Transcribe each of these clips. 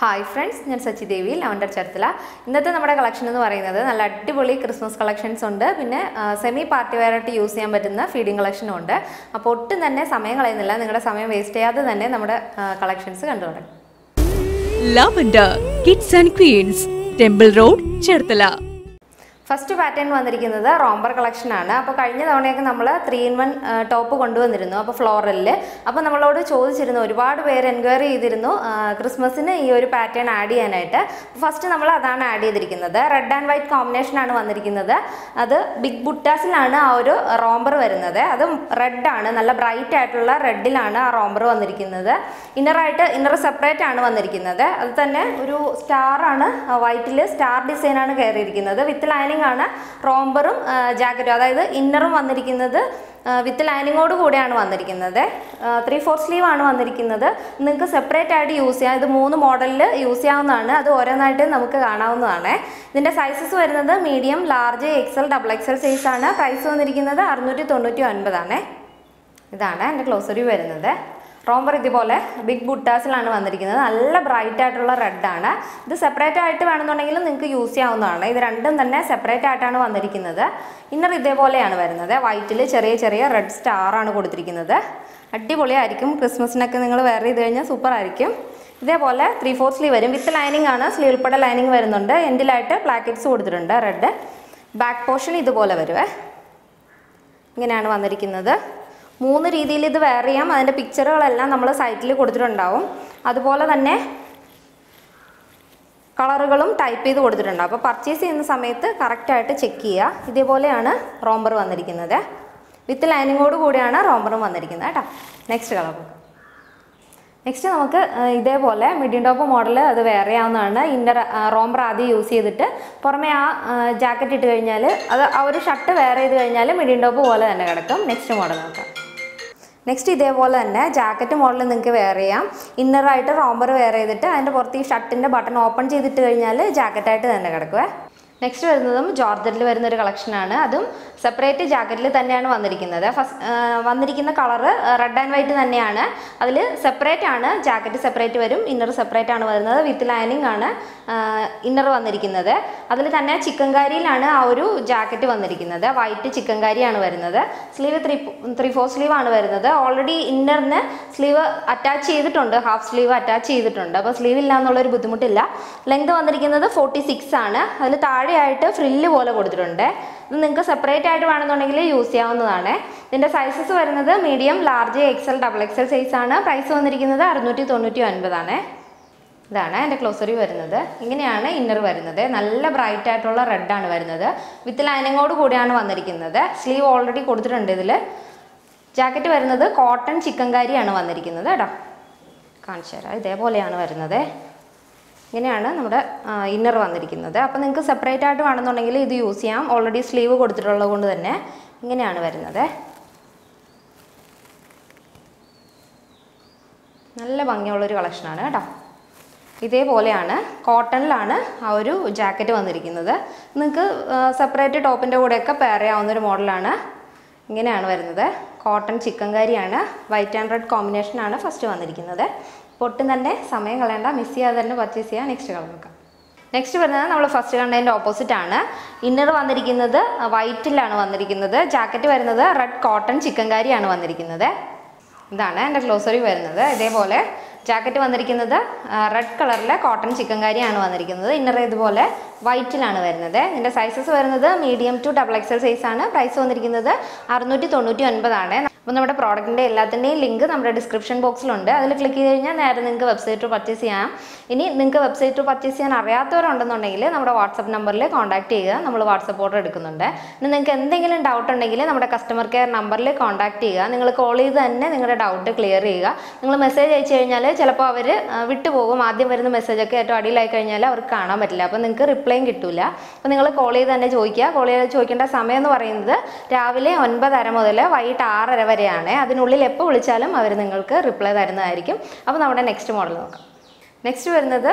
Hi friends, I am Sachi Devi. I am here. This is our collection. We have a Christmas collection and semi-party variety feeding collection. So, if you don't waste your collections. Lavender, Kids and Queens, Temple Road, Cherthala. First pattern is the romper collection. We have 3-in-1 top floral. We have chosen Christmas pattern. First, we have the red and white combination. That is big buttas. That is romper. That is red. Bright red. Romper. Inner separate. That is star. White star design. With lining. Romber jacket, that is inner with lining odu koodiyanu vandirikkunnathu 3/4 sleeve aanu vandirikkunnathu ningalku separate aayittu use cheyyam idu moonu model il use cheyyavunnaanu adu oranaayittu namukku kaanavunnathaanu idinte sizes varunathu medium large xl double xl size aanu price vandirikkunnathu 699 aanu idana ende glossary varunathu romper idipole big buttas ilana vandirikkunnathu nalla bright aayittulla red aanu idu separate aayittu venanundengil ningalku use cheyyavunnaanu idu rendum thanne separate aayittu vandirikkunnathu inner idipole aanu varunathu white il cheriya cheriya red star aanu koduthirikkunnathu adipoli aayirikkum Christmas nakke ningal wear idu kanja super aayirikkum idipole 3/4 sleeve varum with lining aanu sleeve ulpada lining varunundu endil aayittu plackets koduthirundu red back portion idipole varuve ingenaanu vandirikkunnathu മൂന്ന് രീതിയിൽ ഇത് wear ചെയ്യാം അതിന്റെ പിക്ചറുകളെല്ലാം നമ്മൾ സൈറ്റിൽ കൊടുത്തിട്ടുണ്ടാവും അതുപോലെ തന്നെ കളറുകളും ടൈപ്പ് ചെയ്തു കൊടുത്തിട്ടുണ്ട് അപ്പോൾ പർച്ചേസ് ചെയ്യുന്ന സമയത്ത് കറക്റ്റ് ആയിട്ട് ചെക്ക് ചെയ്യുക ഇതേപോലെയാണ് റോംബർ വന്നിരിക്കുന്നത് വിത്ത് ലൈനിങ്ങോട് കൂടിയാണ് റോംബറും വന്നിരിക്കുന്നത് ട്ടോ നെക്സ്റ്റ് കളർ നെക്സ്റ്റ് നമുക്ക് ഇതേപോലെ മിഡിൻ ടോപ്പ് മോഡൽ അത് വെയർ ചെയ്യാവുന്നതാണ് ഇന്നർ റോംബർ ആദ്യം യൂസ് ചെയ്തിട്ട് പുറമേ ആ ജാക്കറ്റ് ഇട്ട് കഴിഞ്ഞാൽ അത് ആ ഒരു ഷർട്ട് വെയർ ചെയ്ത് കഴിഞ്ഞാൽ മിഡിൻ ടോപ്പ് പോലെ തന്നെ കിടക്കും നെക്സ്റ്റ് മോഡൽ നോക്കാം നെക്സ്റ്റ് ഇതേപോലെ തന്നെ ജാക്കറ്റ് മോഡൽ നിങ്ങൾക്ക് വെയർ ചെയ്യാം ഇന്നർ ആയിട്ട് റോംബർ വെയർ ചെയ്തിട്ട് അതിന്റെ പുറത്ത് ഈ ഷർട്ടിന്റെ ബട്ടൺ ഓപ്പൺ ചെയ്തിട്ട് കഴിഞ്ഞാൽ ജാക്കറ്റ് ആയിട്ട് തന്നെ കിടക്കും Next is Georgette collection. That is a separate jacket. The color is red and white. That is separate jacket, separate inner, separate with lining. That is chicken curry. White chicken curry. Sleeve 3/4 sleeve. Already inner sleeve attached. Half sleeve attached. Sleeve length is 46. Frill wall കൊടുത്തിട്ടുണ്ട് ഇത് നിങ്ങൾക്ക് separate ആയിട്ട് വേണമെന്നുണ്ടെങ്കിൽ use ചെയ്യാവുന്നതാണ് ഇതിന്റെ sizes വരുന്നത് medium large XL double XL size ആണ് price വന്നിരിക്കുന്നത് 699 ആണ് ഇതാണ് അതിന്റെ ക്ലോസറി വരുന്നത് ഇങ്ങനെയാണ് ഇന്നർ വരുന്നത് നല്ല ബ്രൈറ്റ് ആയിട്ടുള്ള റെഡ് ആണ് വരുന്നത് വിത്ത് ലൈനിങ്ങോട് കൂടിയാണ് വന്നിരിക്കുന്നത് സ്ലീവ് ഓൾറെഡി കൊടുത്തിട്ടുണ്ട് ഇതിൽ ജാക്കറ്റ് വരുന്നത് കോട്ടൺ ചിക്കൻ കാരിയാണ് വന്നിരിക്കുന്നത് ട്ടോ കാണിച്ചേരാ ഇതേപോലെയാണ് വരുന്നത് ഇങ്ങനെയാണ് നമ്മുടെ ഇന്നർ വന്നിരിക്കുന്നത് അപ്പോൾ നിങ്ങൾക്ക് സെപ്പറേറ്റ് ആയിട്ട് വേണമെന്നുണ്ടെങ്കിൽ ഇത് യൂസ് ചെയ്യാം ഓൾറെഡി സ്ലീവ് കൊടുത്തിട്ടുള്ളത് കൊണ്ട് തന്നെ ഇങ്ങനെയാണ് വരുന്നത് നല്ല ഭംഗിയുള്ള ഒരു കളക്ഷൻ ആണ് ട്ടോ ഇതേപോലെയാണ് കോട്ടണിലാണ് ആ ഒരു ജാക്കറ്റ് വന്നിരിക്കുന്നത് നിങ്ങൾക്ക് സെപ്പറേറ്റ് ടോപ്പിന്റെ കൂടെ ഒക്കെ പെയർ ചെയ്യാവുന്ന ഒരു മോഡലാണ് ഇങ്ങനെയാണ് വരുന്നത് കോട്ടൺ ചിക്കൻ കാരിയാണ് വൈറ്റ് ആൻഡ് റെഡ് കോമ്പിനേഷൻ ആണ് ഫസ്റ്റ് വന്നിരിക്കുന്നത് പൊട്ടും തന്നെ സമയം കളയണ്ട മിസ് ചെയ്യാതെ തന്നെ പർച്ചേസ് ചെയ്യാം നെക്സ്റ്റ് കളർ നോക്കാം നെക്സ്റ്റ് വരുന്നത് നമ്മൾ ഫസ്റ്റ് കണ്ടതിന്റെ ഓപ്പോസിറ്റ് ആണ് ഇന്നർ വന്നിരിക്കുന്നത് വൈറ്റിലാണ് വന്നിരിക്കുന്നത് ജാക്കറ്റ് വരുന്നത് റെഡ് കോട്ടൺ ചിക്കൻ കാരിയാണ് വന്നിരിക്കുന്നത് ഇതാണ് എൻ്റെ ഗ്ലോസറി വരുന്നത് ഇതേപോലെ ജാക്കറ്റ് വന്നിരിക്കുന്നത് റെഡ് കളറിലെ കോട്ടൺ ചിക്കൻ കാരിയാണ് വന്നിരിക്കുന്നത് ഇന്നർ ഇതുപോലെ വൈറ്റിലാണ് വരുന്നത് ഇതിന്റെ സൈസസ് വരുന്നത് medium to double XL size ആണ് പ്രൈസ് വന്നിരിക്കുന്നത് 699 ആണ് അപ്പോൾ നമ്മുടെ പ്രോഡക്റ്റിന്റെ എല്ലാത്തിന്റെയും ലിങ്ക് നമ്മുടെ ഡിസ്ക്രിപ്ഷൻ ബോക്സിൽ ഉണ്ട് അതിൽ ക്ലിക്ക് ചെയ്ത് കഴിഞ്ഞാൽ നേരെ നിങ്ങൾക്ക് വെബ്സൈറ്റ് പർച്ചേസ് ചെയ്യാം ഇനി നിങ്ങൾക്ക് വെബ്സൈറ്റ് പർച്ചേസ് ചെയ്യാൻ അറിയാത്തവരുണ്ടെന്നുണ്ടെങ്കിൽ നമ്മുടെ വാട്സ്ആപ്പ് നമ്പറിൽ കോൺടാക്ട് ചെയ്യുക നമ്മൾ വാട്സ്ആപ്പ് ഓർഡർ എടുക്കുന്നുണ്ട് ഇനി നിങ്ങൾക്ക് എന്തെങ്കിലും ഡൗട്ട് ഉണ്ടെങ്കിൽ നമ്മുടെ കസ്റ്റമർ കെയർ നമ്പറിൽ കോൺടാക്ട് ചെയ്യുക നിങ്ങൾ കോൾ ചെയ്ത് തന്നെ നിങ്ങളുടെ ഡൗട്ട് ക്ലിയർ ചെയ്യുക നിങ്ങൾ മെസ്സേജ് അയച്ചു കഴിഞ്ഞാൽ ചിലപ്പോൾ അവർ വിട്ടുപോകും ആദ്യം വരുന്ന മെസ്സേജൊക്കെ ഏറ്റവും അടിയിലായി കഴിഞ്ഞാൽ അവർക്ക് കാണാൻ പറ്റില്ല അപ്പോൾ നിങ്ങൾക്ക് റിപ്ലൈയും കിട്ടില്ല അപ്പോൾ നിങ്ങൾ കോൾ ചെയ്ത് തന്നെ ചോദിക്കുക കോൾ ചെയ്ത് ചോദിക്കേണ്ട സമയം എന്ന് പറയുന്നത് രാവിലെ 9:30 മുതൽ വൈകിട്ട് 6:30 വരെയാണ് അതിനുള്ളിൽ എപ്പോൾ വിളിച്ചാലും അവർ നിങ്ങൾക്ക് റിപ്ലൈ തരുന്നതായിരിക്കും അപ്പോൾ നമ്മുടെ നെക്സ്റ്റ് മോഡൽ നോക്കാം നെക്സ്റ്റ് വരുന്നത്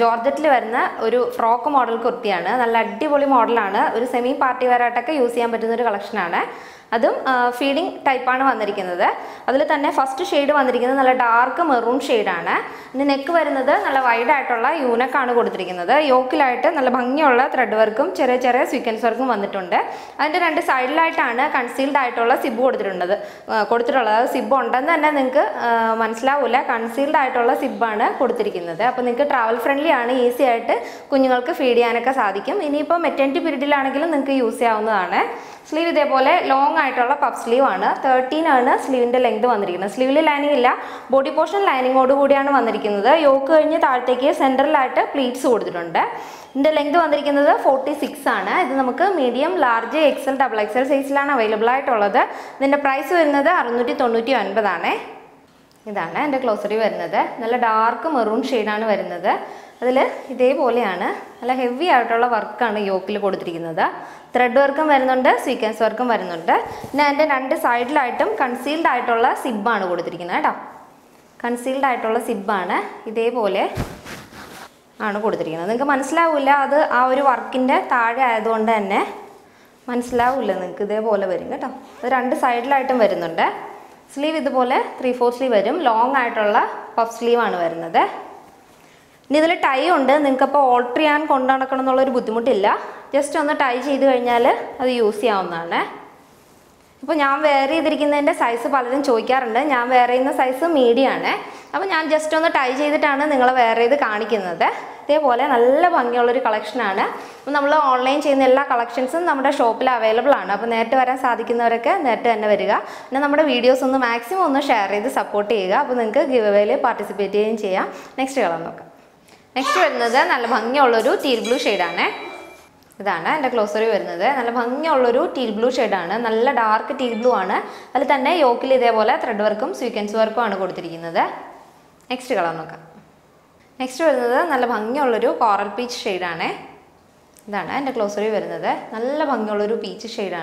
ജോർജറ്റിൽ വരുന്ന ഒരു ഫ്രോക്ക് മോഡൽ കുർത്തിയാണ് നല്ല അടിപൊളി മോഡലാണ് ഒരു സെമി പാർട്ടി വെയർ ആയിട്ടൊക്കെ യൂസ് ചെയ്യാൻ പറ്റുന്ന ഒരു കളക്ഷനാണ് That is fading type. The first shade is dark maroon shade. The neck is wide, unique. The yoke is thread work, sequence work. The side light is concealed. Sleeve is long and puff sleeve. 13 sleeve length. Sleeve lining is body portion lining. Yoke is center light pleats. This length is 46. This is medium, large, XL, double XL size available. The price is 699. This is the glossary. This is dark maroon shade. This is the heavy work on the yoke. Thread work and sequence work. And side light concealed light sib. Concealed light sib. This is the sleeve is 3/4 sleeve, long puff sleeve. If you have a tie, you can't tie it. Just tie it, use it. Now, I will size of the size of medium. I will just tie it and you will wear it. This is a collection. We have online collections in our shop. We will share and support videos. Next, we will a teal blue shade. This is the glossary. It's a teal blue shade. It's a dark teal blue. It's a yoke thread work and sequence work. Next color. Next is a coral peach shade. This is the glossary. It's a peach shade.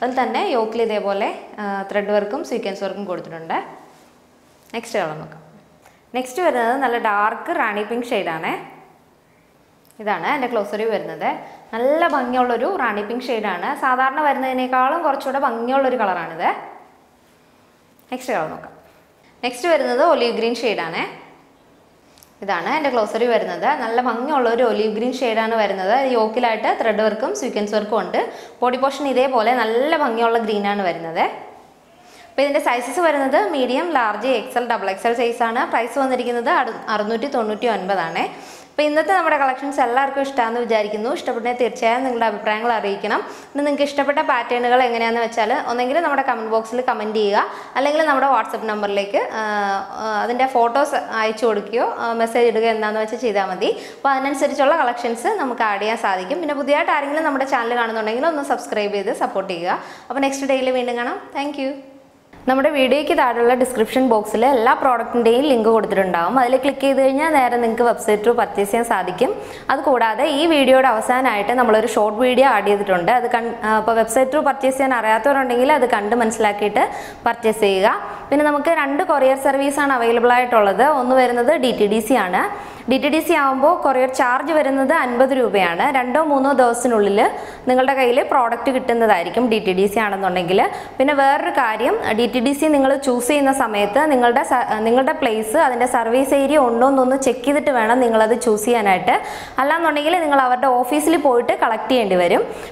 It's a yoke thread work and sequence work. Next color. Next is a dark rani pink shade. This is the glossary. It's a rani pink shade. It's a color. Next color. Next is olive green shade. This is the glossary. It's a olive green shade. It's yoke light, thread work and sequence work. Body portion is green. The sizes are medium, large, XL, double XL size. Price is 699. If you have a collection of collections, you can use the pattern. You can comment in the WhatsApp number. You can send photos and messages. You can send the collections. Subscribe support next day. Thank you. In the video, you can link in the description box. Click on the website to purchase this video. We have a short video added to the website to purchase this video. We have two courier services available. One is DTDC. DTDC is courier charge of 50 rupees. 2-3 days you will get the product DTDC. DTDC you choose your place and service area. Check it and choose it. If office, you collect it.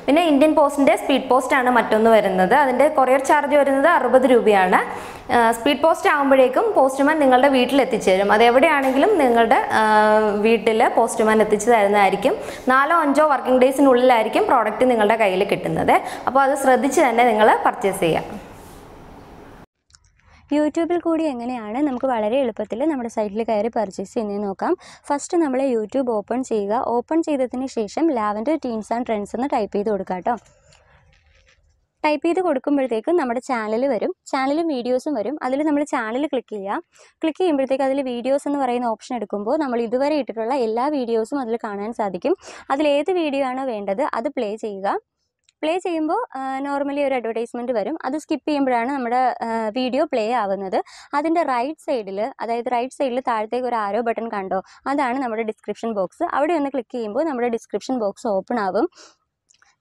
Indian Post is Speed Post. The courier charge of 60 rupees. Speed Post postman you will get the postman at the Arikim, Nala on Joe working days in Ularikim, product in the Kaila kitten there, about the Sradich and Ningala purchase. YouTube കൂടി എങ്ങനെയാണ് നമുക്ക് വളരെ എളുപ്പത്തിൽ നമ്മുടെ സൈറ്റിൽ കയറി purchase ചെയ്യാൻ നോക്കാം. ഫസ്റ്റ് നമ്മൾ YouTube ഓപ്പൺ ചെയ്യുക. ഓപ്പൺ ചെയ്തതിന് ശേഷം ലാവൻഡർ ടീംസ് ആൻഡ് ട്രെൻഡ്സ് എന്ന് ടൈപ്പ് ചെയ്ത് കൊടുക്കുക ട്ടോ. Type this നമ്മുടെ channel വരും ചാനലും വീഡിയോസും വരും അതിൽ നമ്മൾ ചാനൽ ക്ലിക്ക് ചെയ്യുക ക്ലിക്ക് ചെയ്യുമ്പോഴേക്കും അതിൽ വീഡിയോസ് എന്ന് പറയുന്ന ഓപ്ഷൻ എടുക്കുമ്പോൾ നമ്മൾ ഇതുവരെ ഇട്ടിട്ടുള്ള എല്ലാ വീഡിയോസും അതിൽ കാണാൻ സാധിക്കും അതിൽ ഏത് വീഡിയോ ആണോ വേണ്ടത് അത് പ്ലേ ചെയ്യുക പ്ലേ ചെയ്യുമ്പോൾ നോർമലി ഒരു അഡ്വർടൈസ്മെന്റ് വരും അത് സ്കിപ്പ് ചെയ്യുമ്പോഴാണ് നമ്മുടെ വീഡിയോ പ്ലേ ആവുന്നത് അതിന്റെ റൈറ്റ് സൈഡിൽ അതായത് റൈറ്റ് സൈഡിൽ താഴത്തേക്ക് ഒരു ആരോ ബട്ടൺ കണ്ടോ അതാണ് നമ്മുടെ ഡിസ്ക്രിപ്ഷൻ ബോക്സ് അവിടെ ഒന്ന് ക്ലിക്ക് ചെയ്യുമ്പോൾ നമ്മുടെ ഡിസ്ക്രിപ്ഷൻ ബോക്സ് ഓപ്പൺ ആവും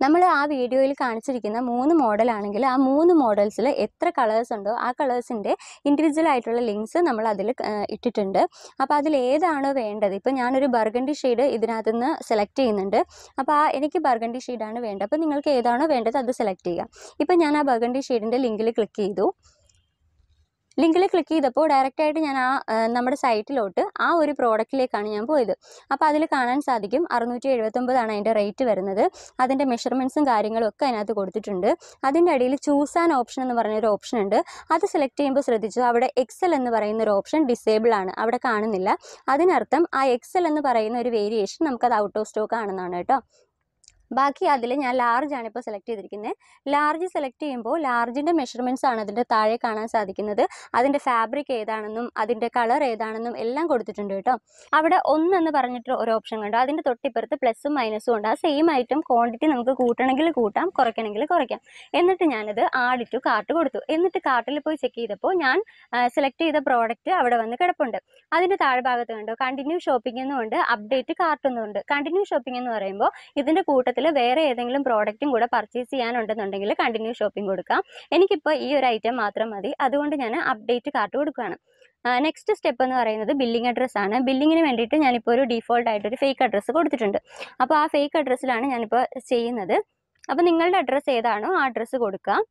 നമ്മൾ ആ വീഡിയോയിൽ കാണിച്ചിരിക്കുന്ന മൂന്ന് മോഡൽ ആണെങ്കിൽ ആ മൂന്ന് മോഡൽസിൽ എത്ര കളേഴ്സ് ഉണ്ടോ ആ കളേഴ്സിൻ്റെ ഇൻഡിവിജ്വൽ ആയിട്ടുള്ള ലിങ്ക്സ് നമ്മൾ അതിൽ ഇട്ടിട്ടുണ്ട്. അപ്പോൾ അതിൽ ഏതാണോ വേണ്ടത്, ഇപ്പോൾ ഞാനൊരു ബർഗണ്ടി ഷെയ്ഡ് ഇതിനകത്ത് നിന്ന് സെലക്ട് ചെയ്യുന്നുണ്ട്. അപ്പോൾ ആ എനിക്ക് ബർഗണ്ടി ഷെയ്ഡാണ് വേണ്ടത്. അപ്പോൾ നിങ്ങൾക്ക് ഏതാണോ വേണ്ടത് അത് സെലക്ട് ചെയ്യുക. ഇപ്പോൾ ഞാൻ ആ ബർഗണ്ടി ഷെയ്ഡിൻ്റെ ലിങ്കിൽ ക്ലിക്ക് ചെയ്തു. ലിങ്കിൽ ക്ലിക്ക് ചെയ്തപ്പോൾ ഡയറക്റ്റായിട്ട് ഞാൻ ആ നമ്മുടെ സൈറ്റിലോട്ട് ആ ഒരു പ്രോഡക്റ്റിലേക്കാണ് ഞാൻ പോയത്. അപ്പോൾ അതിൽ കാണാൻ സാധിക്കും 679 അതിൻ്റെ റേറ്റ് വരുന്നത്. അതിൻ്റെ മെഷർമെൻറ്റ്സും കാര്യങ്ങളും ഒക്കെ അതിനകത്ത് കൊടുത്തിട്ടുണ്ട്. അതിൻ്റെ അടിയിൽ ചൂസ് ആൻ ഓപ്ഷൻ എന്ന് പറയുന്നൊരു ഓപ്ഷൻ ഉണ്ട്. അത് സെലക്ട് ചെയ്യുമ്പോൾ ശ്രദ്ധിച്ചു അവിടെ എക്സൽ എന്ന് പറയുന്നൊരു ഓപ്ഷൻ ഡിസേബിൾ ആണ്, അവിടെ കാണുന്നില്ല. അതിനർത്ഥം ആ എക്സൽ എന്ന് പറയുന്ന ഒരു വേരിയേഷൻ നമുക്കത് ഔട്ട് ഓഫ് സ്റ്റോക്ക് ആണെന്നാണ് കേട്ടോ. ബാക്കി അതിൽ ഞാൻ ലാർജ് ആണ് ഇപ്പോൾ സെലക്ട് ചെയ്തിരിക്കുന്നത്. ലാർജ് സെലക്ട് ചെയ്യുമ്പോൾ ലാർജിൻ്റെ മെഷർമെൻറ്റ്സ് ആണ് അതിൻ്റെ താഴെ കാണാൻ സാധിക്കുന്നത്. അതിൻ്റെ ഫാബ്രിക് ഏതാണെന്നും അതിൻ്റെ കളർ ഏതാണെന്നും എല്ലാം കൊടുത്തിട്ടുണ്ട് കേട്ടോ. അവിടെ 1 എന്ന് പറഞ്ഞിട്ട് ഒരു ഓപ്ഷൻ കണ്ടു. അതിൻ്റെ തൊട്ടിപ്പുറത്ത് പ്ലസും മൈനസും ഉണ്ട്. ആ സെയിം ഐറ്റം ക്വാണ്ടിറ്റി നമുക്ക് കൂട്ടണമെങ്കിൽ കൂട്ടാം, കുറയ്ക്കണമെങ്കിൽ കുറയ്ക്കാം. എന്നിട്ട് ഞാനത് ആഡ് ടു കാർട്ട് കൊടുത്തു. എന്നിട്ട് കാർട്ടിൽ പോയി ചെക്ക് ചെയ്തപ്പോൾ ഞാൻ സെലക്ട് ചെയ്ത പ്രോഡക്റ്റ് അവിടെ വന്ന് കിടപ്പുണ്ട്. അതിൻ്റെ താഴ്ഭാഗത്ത് കണ്ടോ കണ്ടിന്യൂ ഷോപ്പിംഗ് എന്നുണ്ട്, അപ്ഡേറ്റ് കാർട്ട് എന്നുണ്ട്. കണ്ടിന്യൂ ഷോപ്പിംഗ് എന്ന് പറയുമ്പോൾ ഇതിൻ്റെ കൂട്ടത്തിൽ വേറെ ഏതെങ്കിലും പ്രോഡക്റ്റും കൂടെ പർച്ചേസ് ചെയ്യാനുണ്ടെന്നുണ്ടെങ്കിൽ കണ്ടിന്യൂ ഷോപ്പിംഗ് കൊടുക്കാം. എനിക്കിപ്പോൾ ഈ ഒരു ഐറ്റം മാത്രം മതി, അതുകൊണ്ട് ഞാൻ അപ്ഡേറ്റ് കാർട്ട് കൊടുക്കുകയാണ്. നെക്സ്റ്റ് സ്റ്റെപ്പ് എന്ന് പറയുന്നത് ബില്ലിംഗ് അഡ്രസ്സാണ്. ബില്ലിങ്ങിന് വേണ്ടിയിട്ട് ഞാനിപ്പോൾ ഒരു ഡീഫോൾട്ടായിട്ടൊരു ഫേക്ക് അഡ്രസ്സ് കൊടുത്തിട്ടുണ്ട്. അപ്പോൾ ആ ഫേക്ക് അഡ്രസ്സിലാണ് ഞാനിപ്പോൾ ചെയ്യുന്നത്. അപ്പോൾ നിങ്ങളുടെ അഡ്രസ്സ് ഏതാണോ ആ അഡ്രസ്സ് കൊടുക്കാം.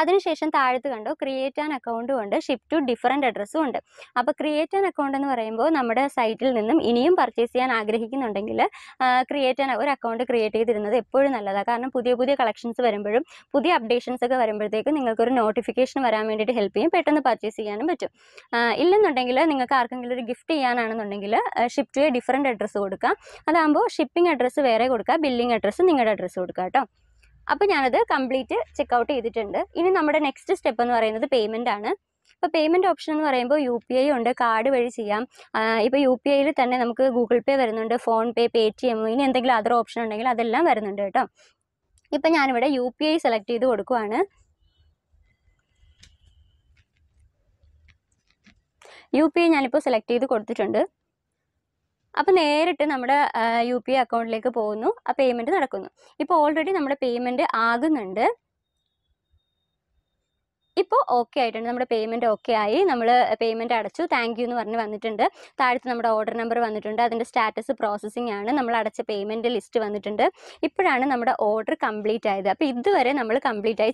അതിനുശേഷം താഴത്ത് കണ്ടോ ക്രിയേറ്റ് ആൻ അക്കൗണ്ടും ഉണ്ട്, ഷിഫ്റ്റ് ടു ഡിഫറൻറ്റ് അഡ്രസ്സും ഉണ്ട്. അപ്പോൾ ക്രിയേറ്റ് ആൻ അക്കൗണ്ട് എന്ന് പറയുമ്പോൾ നമ്മുടെ സൈറ്റിൽ നിന്നും ഇനിയും പർച്ചേസ് ചെയ്യാൻ ആഗ്രഹിക്കുന്നുണ്ടെങ്കിൽ ക്രിയേറ്റ് ആൻ ഒരു അക്കൗണ്ട് ക്രിയേറ്റ് ചെയ്തിരുന്നത് എപ്പോഴും നല്ലതാണ്. കാരണം പുതിയ പുതിയ കളക്ഷൻസ് വരുമ്പോഴും പുതിയ അപ്ഡേഷൻസ് ഒക്കെ വരുമ്പോഴത്തേക്കും നിങ്ങൾക്കൊരു നോട്ടിഫിക്കേഷൻ വരാൻ വേണ്ടിയിട്ട് ഹെൽപ്പ് ചെയ്യും, പെട്ടെന്ന് പർച്ചേസ് ചെയ്യാനും പറ്റും. ഇല്ലെന്നുണ്ടെങ്കിൽ നിങ്ങൾക്ക് ആർക്കെങ്കിലും ഒരു ഗിഫ്റ്റ് ചെയ്യാനാണെന്നുണ്ടെങ്കിൽ ഷിഫ്റ്റ് ടു ഡിഫറൻറ്റ് അഡ്രസ്സ് കൊടുക്കാം. അതാകുമ്പോൾ ഷിപ്പിംഗ് അഡ്രസ്സ് വേറെ കൊടുക്കുക, ബില്ലിംഗ് അഡ്രസ്സ് നിങ്ങളുടെ അഡ്രസ്സ് കൊടുക്കുക കേട്ടോ. അപ്പോൾ ഞാനത് കംപ്ലീറ്റ് ചെക്കൗട്ട് ചെയ്തിട്ടുണ്ട്. ഇനി നമ്മുടെ നെക്സ്റ്റ് സ്റ്റെപ്പ് എന്ന് പറയുന്നത് പേയ്മെൻ്റ് ആണ്. ഇപ്പോൾ പേയ്മെൻറ്റ് ഓപ്ഷൻ എന്ന് പറയുമ്പോൾ UPI ഉണ്ട്, കാർഡ് വഴി ചെയ്യാം. ഇപ്പോൾ UPAയിൽ തന്നെ നമുക്ക് ഗൂഗിൾ പേ വരുന്നുണ്ട്, PhonePe, Paytm, ഇനി എന്തെങ്കിലും അതർ ഓപ്ഷൻ ഉണ്ടെങ്കിൽ അതെല്ലാം വരുന്നുണ്ട് കേട്ടോ. ഇപ്പം ഞാനിവിടെ UPI സെലക്ട് ചെയ്ത് കൊടുക്കുവാണ്. UPI ഞാനിപ്പോൾ സെലക്ട് ചെയ്ത് കൊടുത്തിട്ടുണ്ട്. അപ്പോൾ നേരിട്ട് നമ്മുടെ UPA അക്കൗണ്ടിലേക്ക് പോകുന്നു, ആ പേയ്മെൻറ്റ് നടക്കുന്നു. ഇപ്പോൾ ഓൾറെഡി നമ്മുടെ പേയ്മെൻറ്റ് ആകുന്നുണ്ട്. ഇപ്പോൾ ഓക്കെ ആയിട്ടുണ്ട്, നമ്മുടെ പേയ്മെൻറ്റ് ഓക്കെ ആയി. നമ്മൾ പേയ്മെൻറ്റ് അടച്ചു, താങ്ക് യു എന്ന് പറഞ്ഞ് വന്നിട്ടുണ്ട്. താഴത്ത് നമ്മുടെ ഓർഡർ നമ്പർ വന്നിട്ടുണ്ട്, അതിൻ്റെ സ്റ്റാറ്റസ് പ്രോസസ്സിംഗ് ആണ്, നമ്മൾ അടച്ച പേയ്മെൻറ്റ് ലിസ്റ്റ് വന്നിട്ടുണ്ട്. ഇപ്പോഴാണ് നമ്മുടെ ഓർഡർ കംപ്ലീറ്റ് ആയത്. അപ്പോൾ ഇതുവരെ നമ്മൾ കംപ്ലീറ്റ് ആയി